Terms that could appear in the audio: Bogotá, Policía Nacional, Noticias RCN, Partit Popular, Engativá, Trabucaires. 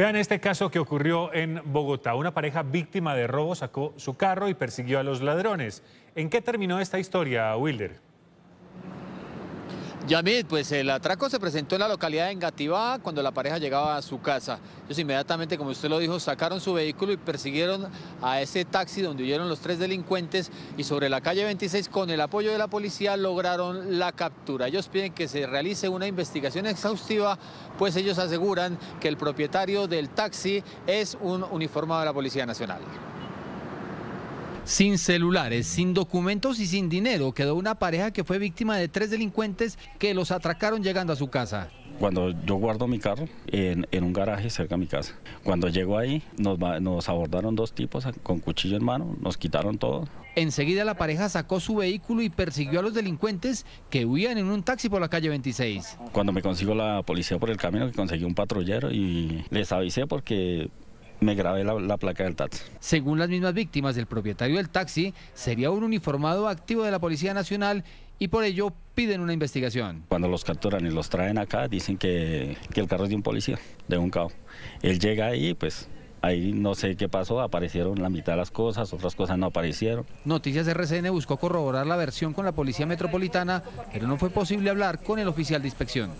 Vean este caso que ocurrió en Bogotá. Una pareja víctima de robo sacó su carro y persiguió a los ladrones. ¿En qué terminó esta historia, Wilder? Yamid, pues el atraco se presentó en la localidad de Engativá cuando la pareja llegaba a su casa. Ellos inmediatamente, como usted lo dijo, sacaron su vehículo y persiguieron a ese taxi donde huyeron los tres delincuentes y sobre la calle 26, con el apoyo de la policía, lograron la captura. Ellos piden que se realice una investigación exhaustiva, pues ellos aseguran que el propietario del taxi es un uniformado de la Policía Nacional. Sin celulares, sin documentos y sin dinero quedó una pareja que fue víctima de tres delincuentes que los atracaron llegando a su casa. Cuando yo guardo mi carro en un garaje cerca de mi casa, cuando llego ahí nos abordaron dos tipos con cuchillo en mano, nos quitaron todo. Enseguida la pareja sacó su vehículo y persiguió a los delincuentes que huían en un taxi por la calle 26. Cuando me consigo la policía por el camino, que conseguí un patrullero y les avisé porque me grabé la placa del taxi. Según las mismas víctimas, el propietario del taxi sería un uniformado activo de la Policía Nacional y por ello piden una investigación. Cuando los capturan y los traen acá, dicen que el carro es de un policía, de un cabo. Él llega ahí, pues ahí no sé qué pasó, aparecieron la mitad de las cosas, otras cosas no aparecieron. Noticias RCN buscó corroborar la versión con la Policía Metropolitana, pero no fue posible hablar con el oficial de inspección.